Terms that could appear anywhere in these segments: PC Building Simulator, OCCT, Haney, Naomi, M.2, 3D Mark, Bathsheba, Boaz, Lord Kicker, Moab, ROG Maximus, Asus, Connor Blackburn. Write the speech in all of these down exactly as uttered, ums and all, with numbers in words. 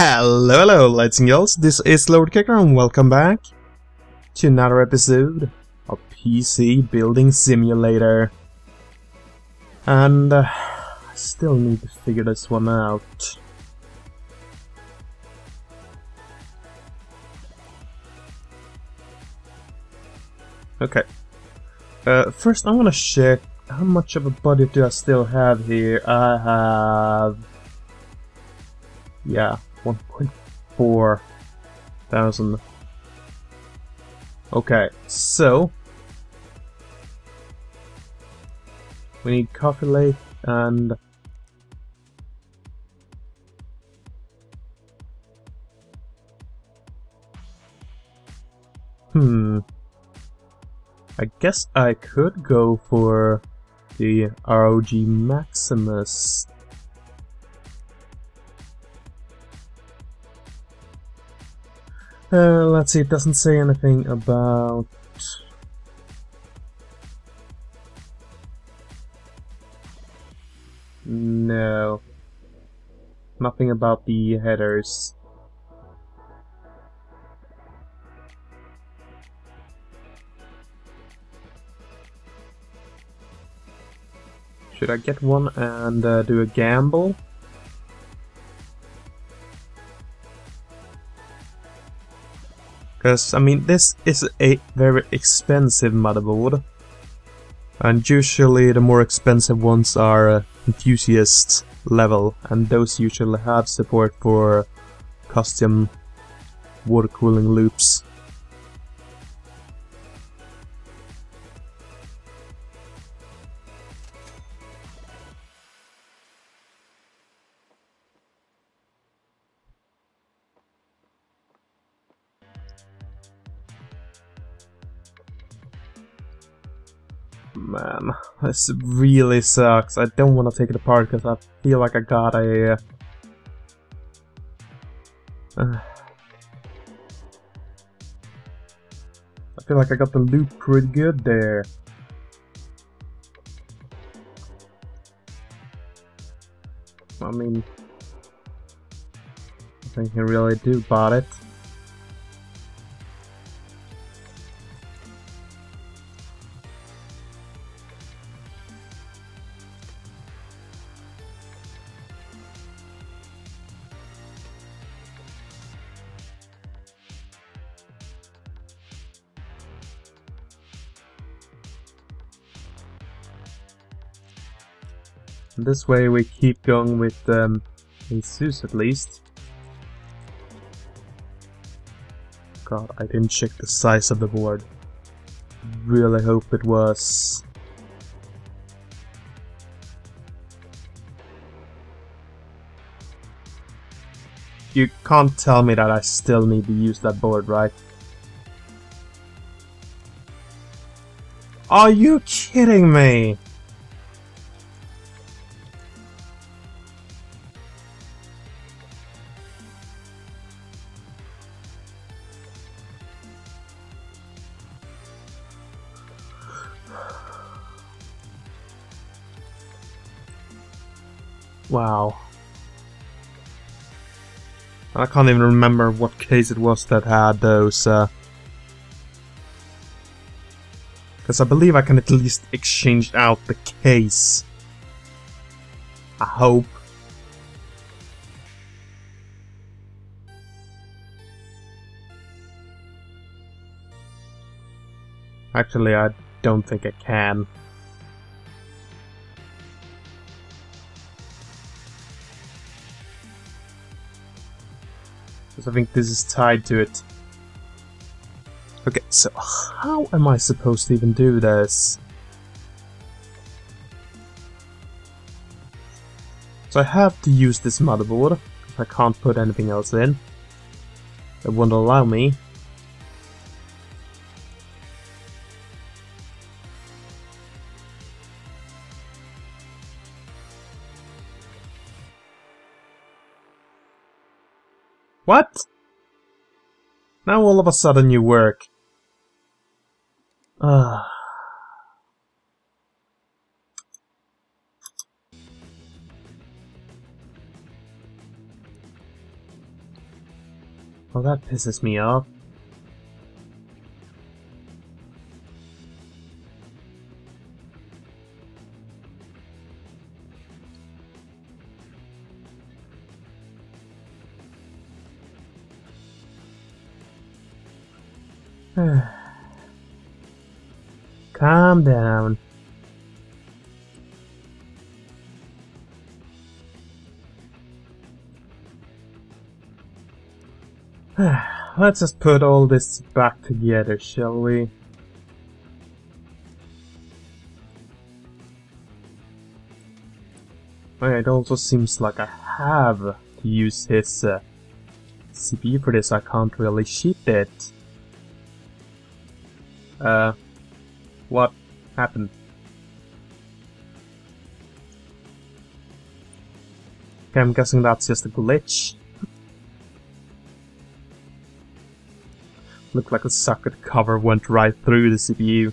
Hello, hello, ladies and girls, this is Lord Kicker and welcome back to another episode of P C Building Simulator. And uh, I still need to figure this one out. Okay. Uh, first I want to check how much of a budget do I still have here. I have... yeah, one point four thousand. Okay, so we need Coffee Lake and hmm I guess I could go for the R O G Maximus. Uh, let's see, it doesn't say anything about... no. Nothing about the headers. Should I get one and uh, do a gamble? Because, I mean, this is a very expensive motherboard, and usually the more expensive ones are uh, enthusiast level, and those usually have support for custom water cooling loops. Man, this really sucks. I don't want to take it apart because I feel like I got a... Uh, I feel like I got the loop pretty good there. I mean... I think I really do bought it. This way we keep going with um, Asus at least. God, I didn't check the size of the board. Really hope it was... you can't tell me that I still need to use that board, right? Are you kidding me? Wow. I can't even remember what case it was that had those. Because uh, I believe I can at least exchange out the case. I hope. Actually, I don't think I can. I think this is tied to it. Okay, so how am I supposed to even do this? So I have to use this motherboard, because I can't put anything else in. It won't allow me. What? Now all of a sudden you work. Ah. Well, that pisses me off. Calm down. Let's just put all this back together, shall we? It also seems like I have to use his uh, C P U for this. I can't really cheat it. Uh, what happened? Okay, I'm guessing that's just a glitch. Looked like the socket cover went right through the C P U.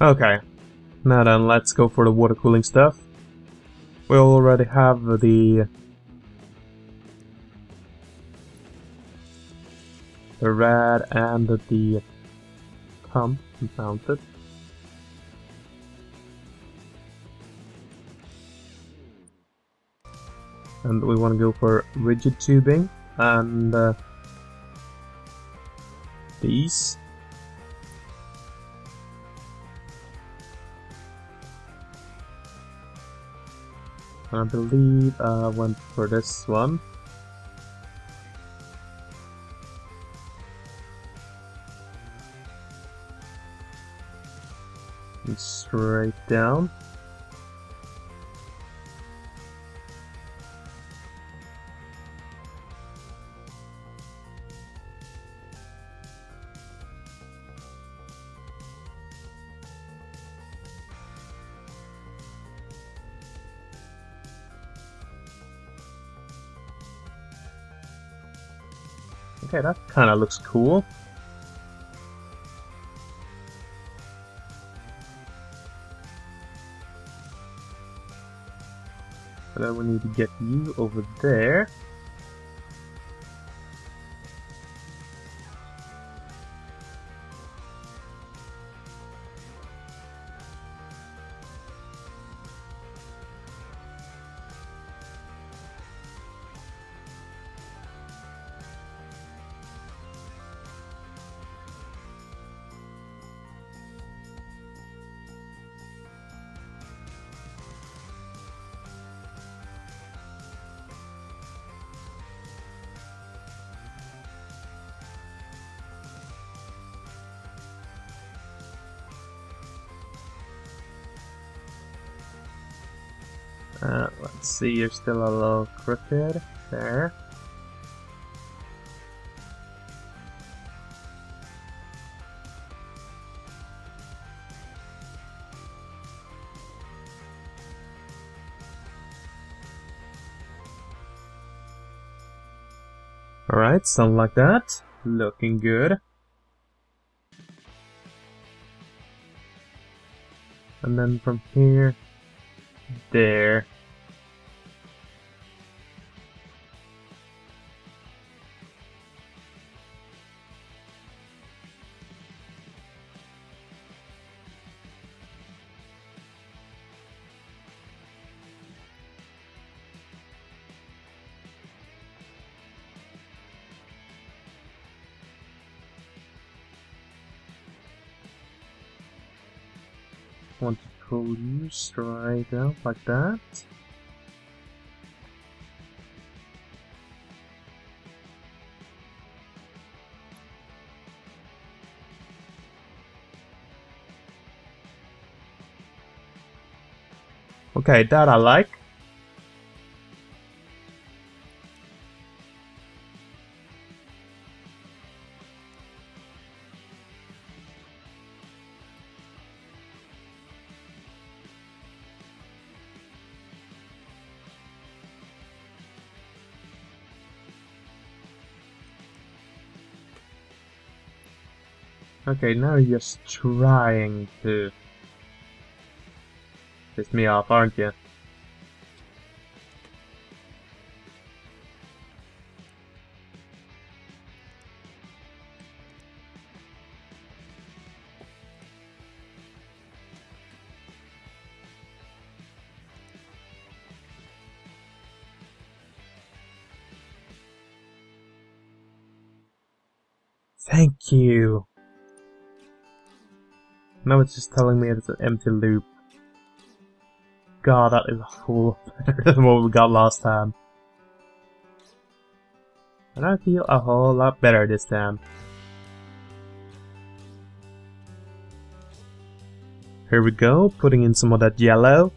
Okay. Now then, let's go for the water cooling stuff. We already have the... the red and the pump mounted. And we want to go for rigid tubing and uh, these. I believe I went for this one. And straight down. Okay, that kind of looks cool. But then we need to get you over there. Uh, let's see, you're still a little crooked there. Alright, something like that. Looking good. And then from here, there. Want to pull you straight out like that. Okay, that I like. Okay, now you're just trying to piss me off, aren't you? Thank you! Now it's just telling me it's an empty loop. God, that is a whole lot better than what we got last time. And I feel a whole lot better this time. Here we go, putting in some of that yellow.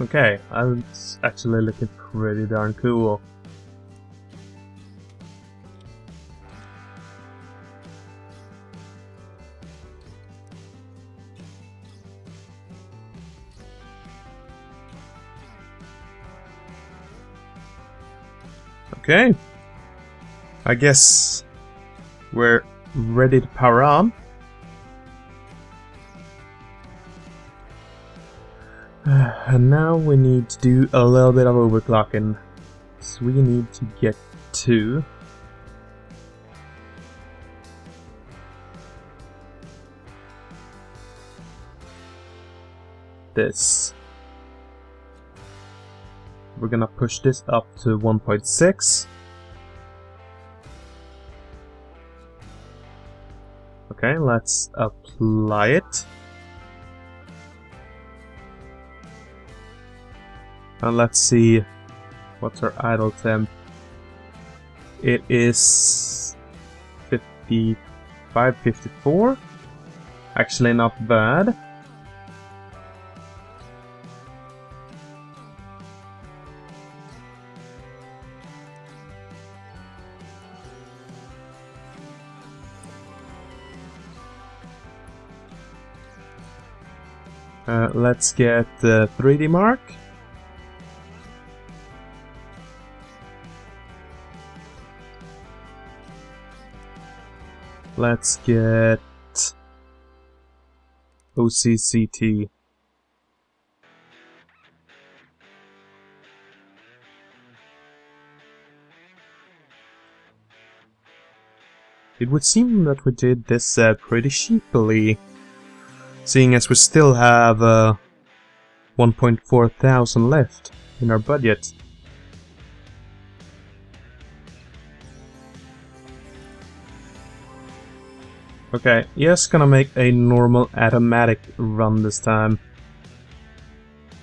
Okay, it's actually looking pretty darn cool. Okay, I guess we're ready to power on. And now we need to do a little bit of overclocking, so we need to get to this. We're gonna push this up to one point six. Okay, let's apply it. And let's see, what's our idle temp? It is fifty-five, fifty-four. Actually not bad. Uh, let's get the three D Mark. Let's get O C C T. It would seem that we did this uh, pretty cheaply, seeing as we still have uh, one point four thousand left in our budget. Okay, yes, gonna make a normal automatic run this time,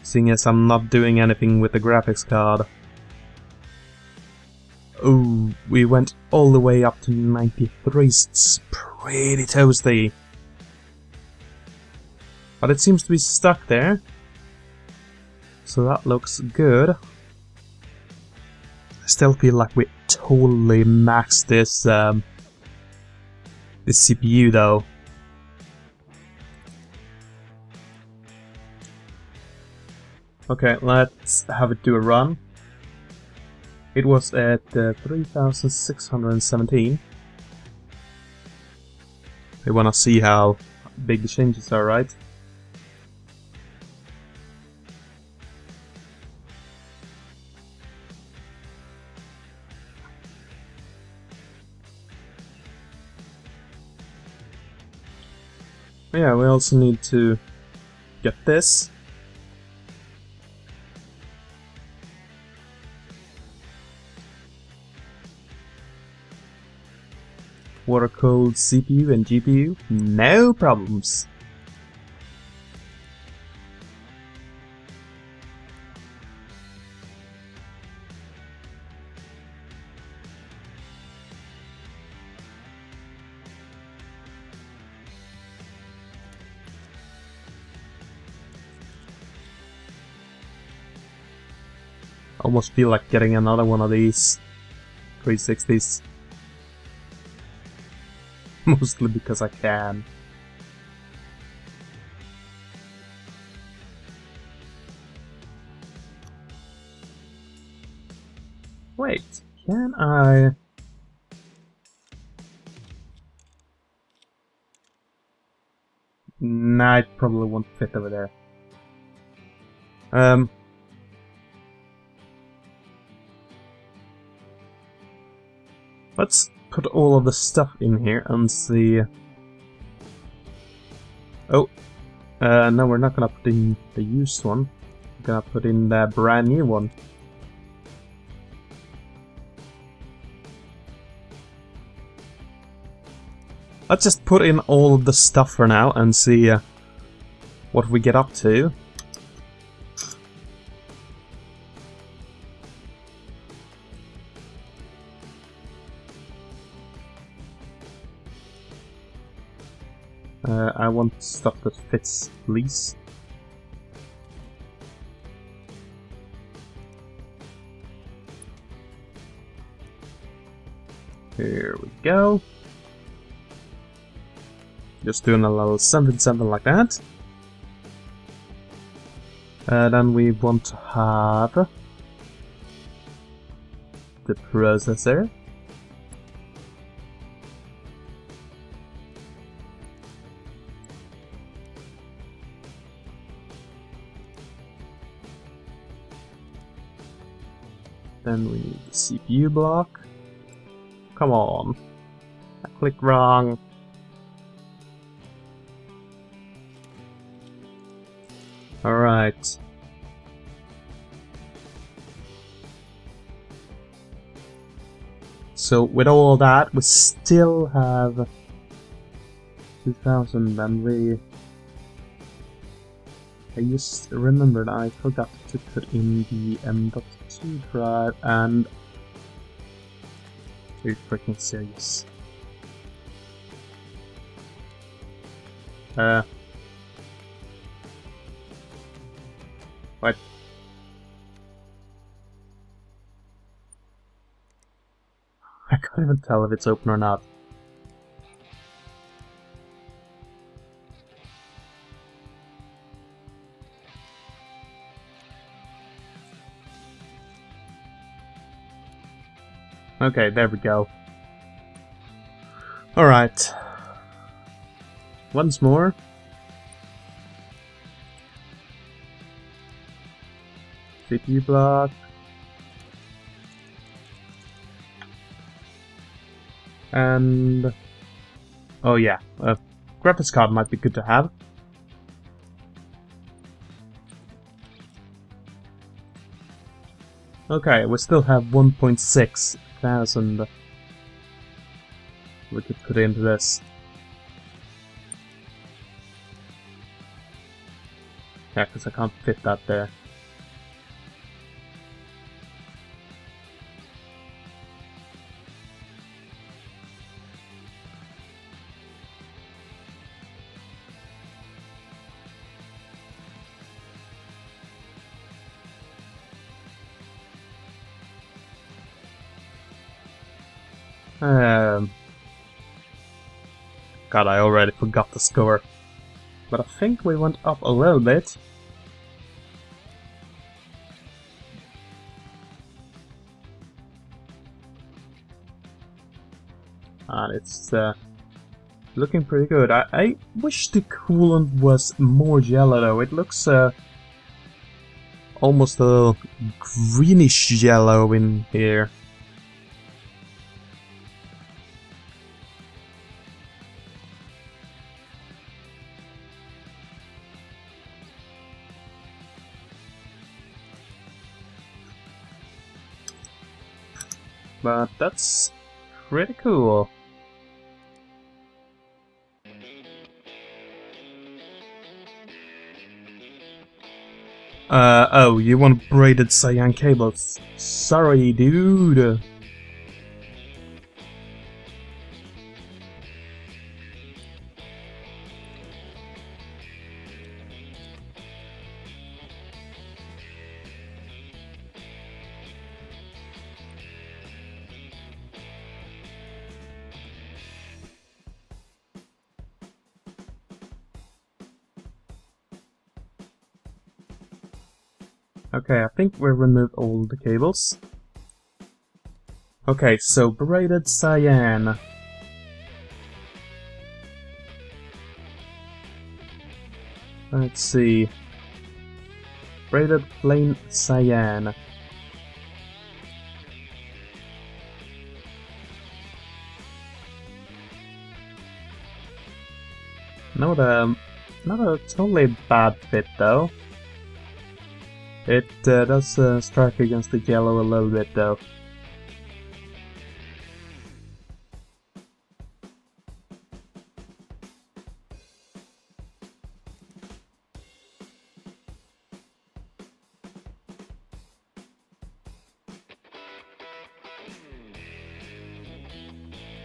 seeing as I'm not doing anything with the graphics card. Ooh, we went all the way up to ninety-three, it's pretty toasty. But it seems to be stuck there, so that looks good. I still feel like we totally maxed this um, the C P U though. Okay, let's have it do a run. It was at uh, three thousand six hundred seventeen. We wanna see how big the changes are, right? Yeah, we also need to get this. Water-cooled C P U and G P U, no problems. almost feel like getting another one of these three sixties. Mostly because I can. Wait, can I... Nah, it probably won't fit over there. Um... Let's put all of the stuff in here and see... Oh! Uh, no, we're not gonna put in the used one. We're gonna put in the brand new one. Let's just put in all of the stuff for now and see uh, what we get up to. Uh, I want stuff that fits, please. Here we go. Just doing a little something, something like that. Uh, then we want to have the processor. Then we need the C P U block. Come on. I clicked wrong. Alright. So with all that, we still have two thousand, and we... I just remembered I forgot to put in the M dot two drive, and... Are you freaking serious? Uh... What? I can't even tell if it's open or not. Okay, there we go. Alright. Once more. C P U block. And... Oh yeah, a graphics card might be good to have. Okay, we still have one point six thousand we could put into this. Yeah, because I can't fit that there. Um, God, I already forgot the score. But I think we went up a little bit. And it's uh, looking pretty good. I, I wish the coolant was more yellow though. It looks uh, almost a little greenish yellow in here. But that's pretty cool. Uh, oh, you want braided cyan cables? Sorry, dude. Okay, I think we'll remove all the cables. Okay, so braided cyan. Let's see. Braided plain cyan. Not a, not a totally bad fit though. It uh, does uh, strike against the yellow a little bit though.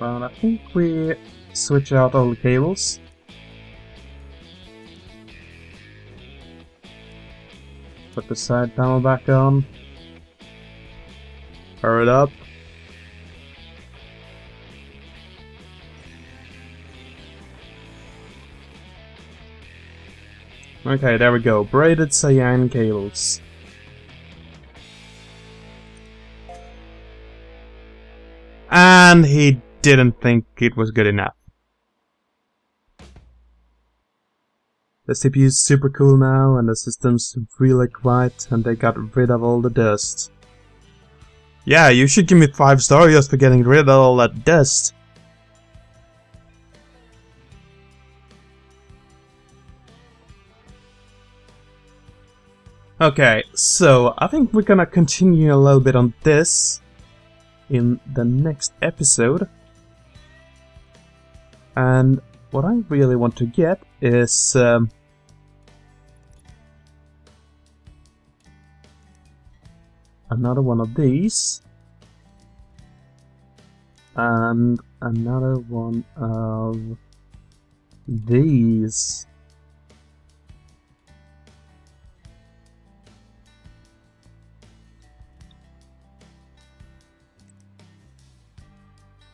Well, I think we switch out all the cables. Put the side panel back on. Power it up. Okay, there we go. Braided cyan cables. And he didn't think it was good enough. The C P U is super cool now, and the system's really quiet, and they got rid of all the dust. Yeah, you should give me five stars just for getting rid of all that dust. Okay, so I think we're gonna continue a little bit on this in the next episode. And what I really want to get is um, another one of these, and another one of these.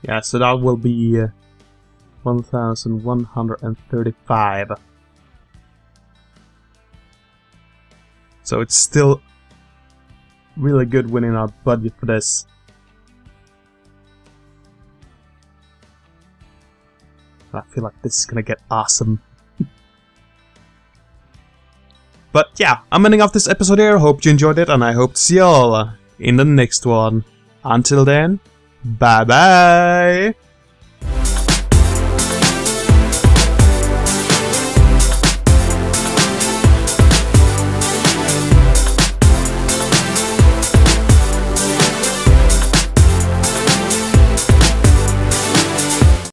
Yeah, so that will be uh, one thousand one hundred thirty-five. So it's still really good winning our budget for this. I feel like this is gonna get awesome. But yeah, I'm ending off this episode here. Hope you enjoyed it, and I hope to see y'all in the next one. Until then, bye bye!